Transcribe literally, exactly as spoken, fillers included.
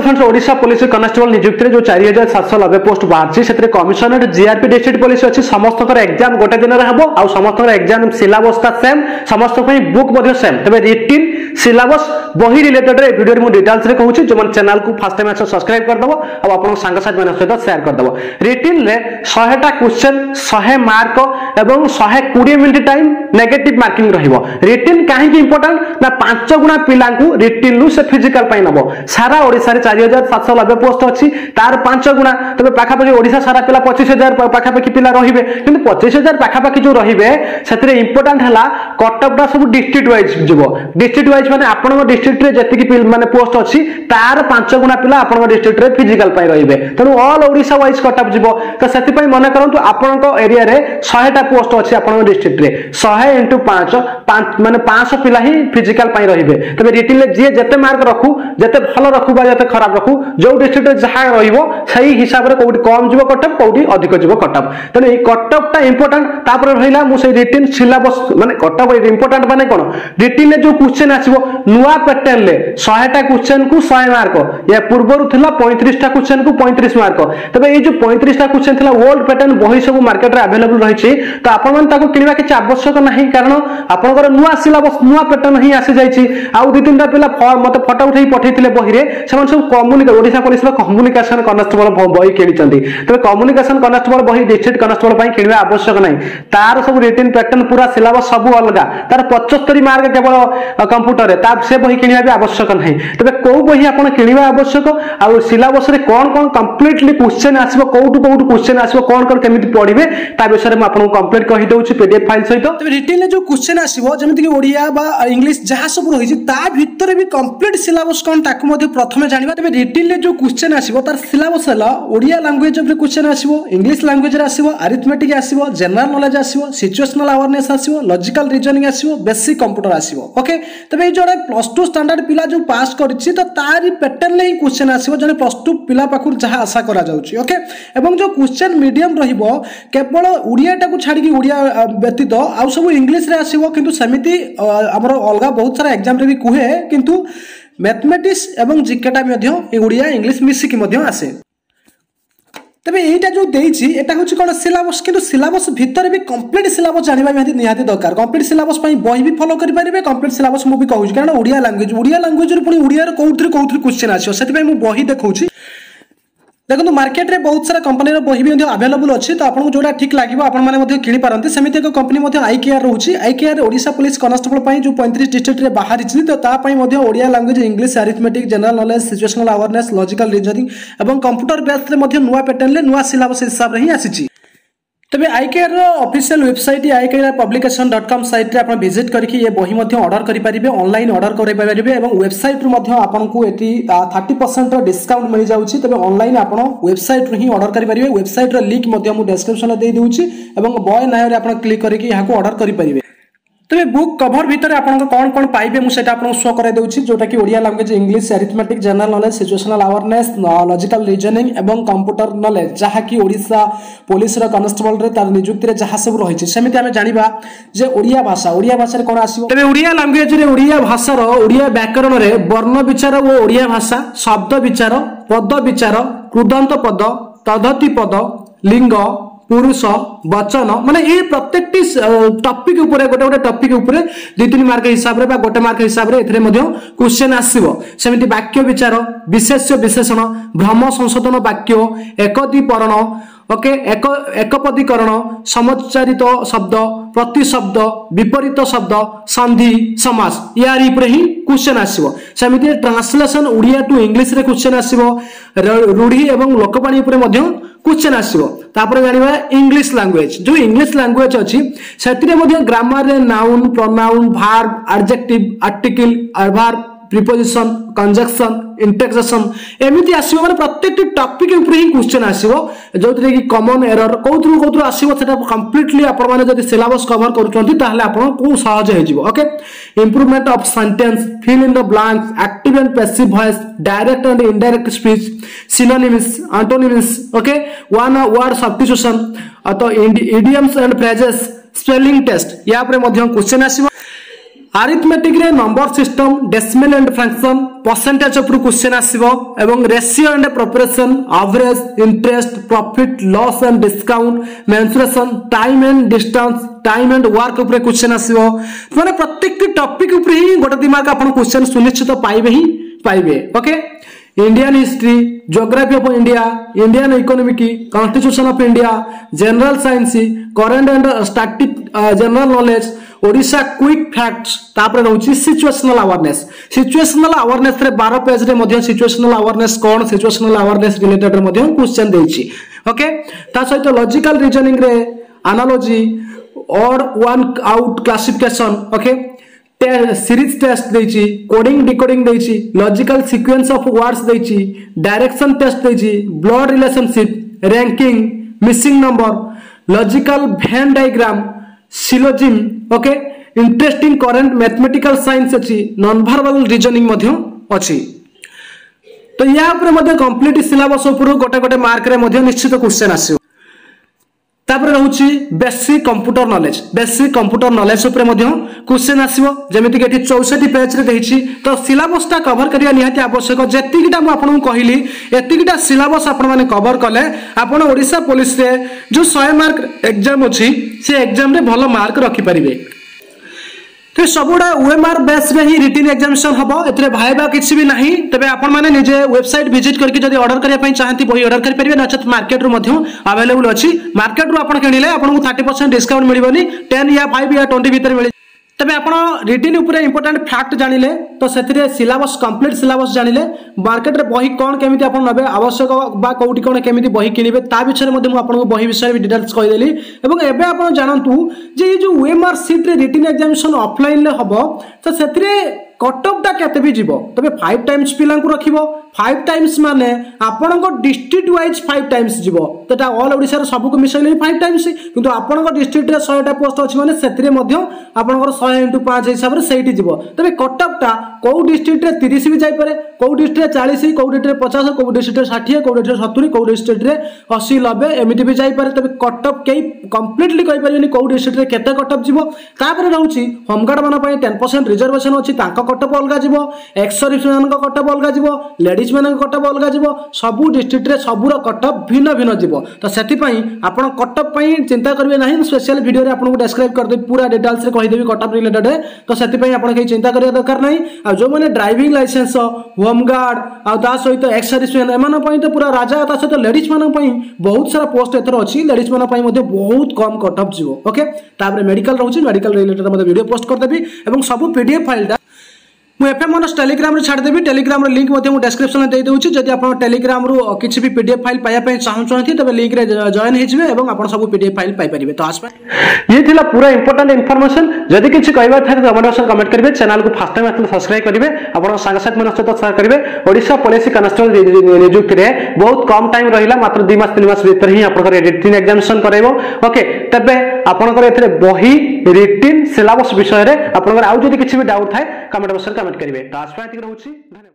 Uttarakhand Odisha police constable नियुक्ति जो चार हजार सात सौ नब्बे पोस्ट बाहर कमिशनरेट जीआरपी डिस्ट्रिक्ट पुलिस अच्छी समस्त एग्जाम गोटे दिन में हम आ समस्त एग्जाम सिलेबस सेम समस्त बुक सेम तेज रिटिन सिलेबस बही रिलेटेड वीडियो मुझे डिटेल्स में कहूँ जो चैनल को फर्स्ट टाइम आज सब्सक्राइब करदेव और आप सांगसाथी मान सहित सेयार करदेव रिटिन शहेटा क्वेश्चन शहे मार्क और शहे कोड़े minute time negative marking written कहीं इंपोर्टेंट ना पांच गुणा पिला रिटिन से फिजिकाल नब सारा ओडिशा रे चार हजार सात सौ नब्बे पोस्ट अच्छी तार पांच गुणा तेज पाखापाखि ओडिशा सारा पिला पचिश हजार पाखापाखि पिला रहिबे किंतु पचिश हजार पाखापाखि जो रहिबे सेतरे इंपोर्टेंट है कटअपटा सब डिस्ट्रिक्ट वाइज जीव डिस्ट्रिक्ट वाइज मैंने आपंक डिस्ट्रिक्ट रे जति माने पोस्ट अच्छी तार पांच गुणा पिला आपंक डिस्ट्रिक्ट रे फिजिकाल पाई रहिबे तेणु ऑल ओडिशा वाइज कटअप जीव तो से मन करतु आपंक एरिया रे सौ टा पोस्ट अच्छी आपंक डिस्ट्रिक्ट रे सौ इंटू पांच माने पांच पिला ही फिजिकाल पाई रहिबे तबे रिटिन ले जे जते मार्क रखू जते भल रखू बा जते खराब रखू जो डिस्ट्रिक्ट रे जहां रहिबो सही हिसाब रे कोउटी कम जीव कटअप कोउटी अधिक जीव कटअप तने ए कटअप ता इंपोर्टेंट तापर रहिला मु से रिटिन सिलेबस माने कटअप इंपोर्टेंट माने कोन रिटिन ले जो क्वेश्चन आसीबो नुवा पैटर्न ले सौ टा क्वेश्चन को सौ मार्क या पूर्वरु थिला पैंतीस टा क्वेश्चन को पैंतीस मार्क तबे ए जो पैंतीस टा क्वेश्चन थिला ओल्ड पैटर्न बही सब मार्केट रे अवेलेबल रहिछि तो आपण मन ताको किनबा किछ आवश्यक नाही कारण आपण नुआ सिलेबस नुआ पैटर्न ही आसी जाइछि आउ दु तीन टा पिला मते फोटो उठै पठैथिले बही रे सेमन सब कम्युनिकेशन ओडिसा पुलिस रो कम्युनिकेशन कनेस्टेबल बही किनिचंती तबे कम्युनिकेशन कनेस्टेबल बही डिस्ट्रिक्ट कनेस्टेबल पई किनबा आवश्यक नै तार सब रिटिन पैटर्न पूरा सिलेबस सब अलगा तार पचहत्तर मार्क केवल कंप्यूटर रे ता से बही किनबा भी आवश्यक नै तबे को बही आपण किनबा आवश्यक आउ सिलेबस रे कोन कोन कंप्लीटली क्वेश्चन आसीबो कोउटु कोउटु क्वेश्चन आसीबो कोन कोन केमिति पढिबे ता विषय रे म आपण कंप्लीट कहि दउछि पीडीएफ फाइल सहित तबे रिटिन ले जो क्वेश्चन आसीबो जमिति कि ओडिया बा इंग्लिश जहा सब रही भीतर भी कंप्लीट सिलेबस कौन ताकू प्रथम जाना तेज रिटिन जो क्वेश्चन आसो तार सिलेबस ओडिया लैंग्वेज क्वेश्चन आसो इंग्लिश लैंग्वेज आसो अरिथमेटिक आसो जनरल नॉलेज आसो सिचुएशनल अवेयरनेस आसो लॉजिकल रीजनिंग आसो बेसिक कंप्यूटर आसो ओके तेज ये जो प्लस टू स्टैंडर्ड पिला जो पास कर पैटर्न ही क्वेश्चन आसो जो प्लस टू पिला पाखु जहाँ आशा करके जो क्वेश्चन मीडियम रवल ओडियाटा को छाड़ी ओडिया व्यतीत आउ सब इंग्लिश आसो कि सेमती आमर अलग बहुत सारा एग्जाम रे भी कहे किंतु मैथमेटिक्स एवं जिकेटा ओडिया इंग्लिश मिसिकी मध्य आसे तेज यहाँ जो देती हूँ कौन सिलेबस कि सिलेबस भितर भी कंप्लीट सिलेबस जाना निहाती दरकार कंप्लीट सिलेबस बही भी फॉलो करेंगे कंप्लीट सिलेबस मुझे कहूँ कहना ओडिया लैंग्वेज ओडिया लैंग्वेज पुणी ओडिया कौन कौन क्वेश्चन आसो से मुझे बही देखो देखो मार्केट रे बहुत सारा कंपनी बही भी अवेलेबल अच्छी तो आपको जोड़ा ठीक लगे आपने किनी पारंते सेमती एक कंपनी आई केयर रोचे I care Odisha police constable जो पैंतीस डिस्ट्रिक्ट में बाहर तो Odia language English arithmetic general knowledge situational awareness logical reasoning और कंप्यूटर बेस्ड में नुआ पैटर्न नुआ सिलेबस हिसाब से ही आसी तेज आईकेआर official website I K R publication dot com सैट्रे आप विजिट करके ये बही ऑर्डर करेंगे ऑनलाइन ऑर्डर करेंगे और वेबसाइट रू आपको ये थर्टी परसेंट डिस्काउंट मिल जाए तेज ऑनलाइन आप वेबसाइट रू ही ऑर्डर करेंगे वेबसाइट लिंक मुझे डिस्क्रिप्शन दे दूसरी और बॉय नायर आप क्लिक करके यहाँ ऑर्डर करेंगे तेज बुक कवर भितर आपको कौन कौन पाइबे मुझे आपको शो कराई दूसरी जोटा कि Odia language English arithmetic general knowledge situational awareness logical reasoning और कंप्यूटर नॉलेज जहाँकि ओडिशा पुलिस कनेस्टेबल रे तार नियुक्ति रे जहाँ सब रही सेमती आम जाना जे ओडिया भाषा ओडिया भाषा कौन आसो तेज ओडिया लैंग्वेज रे ओडिया भाषार ओडिया व्याकरण रे वर्ण विचार और ओडिया भाषा शब्द विचार पद विचार कृदंत पद तदति पद लिंग पुरुष वचन माने ये प्रत्येक टपिक गोटे गोटे टपिक दु तीन मार्क हिसाब से गोटे मार्क हिसाब से क्वेश्चन आसो सेमती वाक्य विचार विशेष विशेषण भ्रम संशोधन वाक्य एकदीकरण ओके एक एकपदीकरण समच्चारित शब्द प्रतिशब्द विपरीत शब्द संधि समास यार ही क्वेश्चन आसो सेमती ट्रांसलेशन ओडिया टू इंग्लिश रे क्वेश्चन आसो रूढ़ी एवं लोकवाणी क्वेश्चन आसो तापर जानिबा इंग्लिश लैंग्वेज जो इंग्लिश लैंग्वेज अच्छी से ग्रामर रे noun pronoun verb adjective article adverb preposition conjunction interjection एमती आसो मैं प्रत्येक टॉपिक ऊपर ही क्वेश्चन आसो जो थी कि कॉमन एरर कौन कौन आसो से कंप्लीटली आपड़ी सिलेबस कवर करके improvement of sentence fill in the blanks active and passive voice direct and indirect speech synonyms antonyms okay one word substitution तो idioms and phrases spelling test या question आसो arithmetic रे number system decimal and fraction percentage ऊपर question आसीबो एवं ratio and proportion average interest profit loss and discount mensuration time and distance time and work ऊपर question आसीबो माने प्रत्येक टॉपिक ऊपर ही गोटे दिमाग आपण क्वेश्चन सुनिश्चित पाइबे ही पाइबे। Okay Indian history geography of India Indian इकोनॉमिकी constitution of India general science current and static general knowledge Odisha quick facts तापर रहउची सिचुएशनल अवेयरनेस सिचुएशनल अवेयरनेस रे बारह पेज रे मध्य सिचुएशनल अवेयरनेस कोन सिचुएशनल अवेयरनेस रिलेटेड रे मध्य क्वेश्चन देइची। ओके ता सहित लॉजिकल रीजनिंग रे एनालॉजी और one out classification okay series test देइची कोडिंग डिकोडिंग देइची लॉजिकल सीक्वेंस ऑफ वर्ड्स देइची डायरेक्शन टेस्ट देइची blood relationship ranking missing number logical when diagram syllogism okay interesting current mathematical science अछि non verbal reasoning मध्ये अछि। तो या ऊपर मध्ये कंप्लीट सिलेबस ऊपर गोटे गोटे मार्क रे मध्ये निश्चित क्वेश्चन आसी तापर रहउची basic computer knowledge basic computer knowledge ऊपर मध्ये क्वेश्चन आसीबो जेमिति के चौंसठ पेज रे देहिची। तो सिलेबस ता कवर करिया निहाती आवश्यक जेतिकिटा मु आपन कहली एतिकिटा सिलेबस आपन माने कवर कले आपन ओडिसा पुलिस रे जो सौ मार्क एग्जाम अछि से एग्जाम रे भलो मार्क रखि परिबे। तो सबुडा ओएमआर बेस रे ही रिटन एग्जामिनेशन हबो एतरे भाइबा किछि भी नाही तबे आपन माने निजे वेबसाइट विजिट करके जदी ऑर्डर करिया पई चाहती बही ऑर्डर करि परिबे नचत मार्केट रु मध्यम अवेलेबल अछि मार्केट रु आपन किनिले आपन को तीस परसेंट डिस्काउंट मिलिबोनी दस या पाँच या बीस भीतर मिलि तबे आपन रिटन ऊपर इंपोर्टेंट फैक्ट जानिले। तो सेतिरे सिलेबस कंप्लीट सिलेबस जानिले मार्केट रे बही कोन केमिति आपन नबे आवश्यक बा कोउटी कोन केमिति बही किनिबे ता बिषय मध्ये मु आपन को बही विषय डिटेल्स कहि देली एवं एबे आपन जानंतु जे ये जो ओएमआर सीट रे रिटन एग्जामिनेशन ऑफलाइन ले हबो तो सेतिरे कट ऑफ दा केते भी जीवो तबे पाँच टाइम्स पिलां को रखिबो पाँच टाइम्स माने आपन को डिस्ट्रिक्ट वाइज पाँच टाइम्स जीवो तटा ऑल ओडिसा रे सब को मिसले पाँच टाइम्स किंतु आपन को डिस्ट्रिक्ट रे सौ टा पोस्ट अछि माने सेतिरे मध्ये आपन को सौ इनटू पाँच हिसाब रे सेठी जीवो तबे कट ऑफ दा को डिस्ट्रिक्ट रे तीस भी जाय पारे को डिस्ट्रिक्ट रे चालीस को डिस्ट्रिक्ट रे पचास को डिस्ट्रिक्ट रे साठ को डिस्ट्रिक्ट रे सत्तर को डिस्ट्रिक्ट रे अस्सी नब्बे एमिति भी जाय पारे तबे कट ऑफ केई कंप्लीटली कहि पारिबेनी को डिस्ट्रिक्ट रे केते कट ऑफ जीवो। तापर रहउची होम गार्ड माने पय दस परसेंट रिजर्वेशन अछि ताका कटअप अलग जीव एक्स सर्विस मैन कटअप अलग जीव लेडीज मान कटअप अलग जीव सबू डिस्ट्रिक्ट सबूर कटअप भिन्न भिन्न जीव तो से आपड़ कटअप चिंता करेंगे ना स्पेशल वीडियो रे आपको डिस्क्राइब करदेवी पूरा डिटेल्स में कहीदेवी कटअप रिलेटेड तो से कहीं चिंता करने दरकार ना आ जो मैंने ड्राइविंग लाइसेंस होमगार्ड आ सहित एक्स सर्विस मैन एम तो पूरा राजा सहित लेडीज मान बहुत सारा पोस्ट एथर अच्छी लेडीज मान बहुत कम कटअप जीव। ओके मेडिकल रोचे मेडिकल रिलेटेड वीडियो पोस्ट करदेवी और सब पीडीएफ फाइल मु एफएम मनोज टेलीग्राम रे छाड़ देबी टेलीग्राम रे लिंक मते मु डिस्क्रिप्शन दे देउची जदी आपन टेलीग्राम रो किछि भी पीडीएफ फाइल पाया पय चाहू छथि तबे लिंक रे जॉइन हे जिवे एवं आपन सब पीडीएफ फाइल पाई परिबे। तो आज ये थिला पूरा इंपोर्टेंट इन्फॉर्मेशन जदी किछि कहबा थारे तो मनोज कमेंट करबे चैनल को फर्स्ट टाइम आथले सब्सक्राइब करबे आपन संग साथ मनोज तो शेयर करबे। ओडिसा पॉलिसी कांस्टेबल नियुक्ति रे बहुत कम टाइम रहिला मात्र दो मास तीन मास भीतर ही आपन रिटन एग्जामिनेशन करैबो। ओके तबे आपन कर एथरे बही रिटन सिलेबस विषय रे आपन आउ जदी किछि भी डाउट थाए कमेंट बॉक्स रे कमेंट करिवे। तो आज पाए रहउची।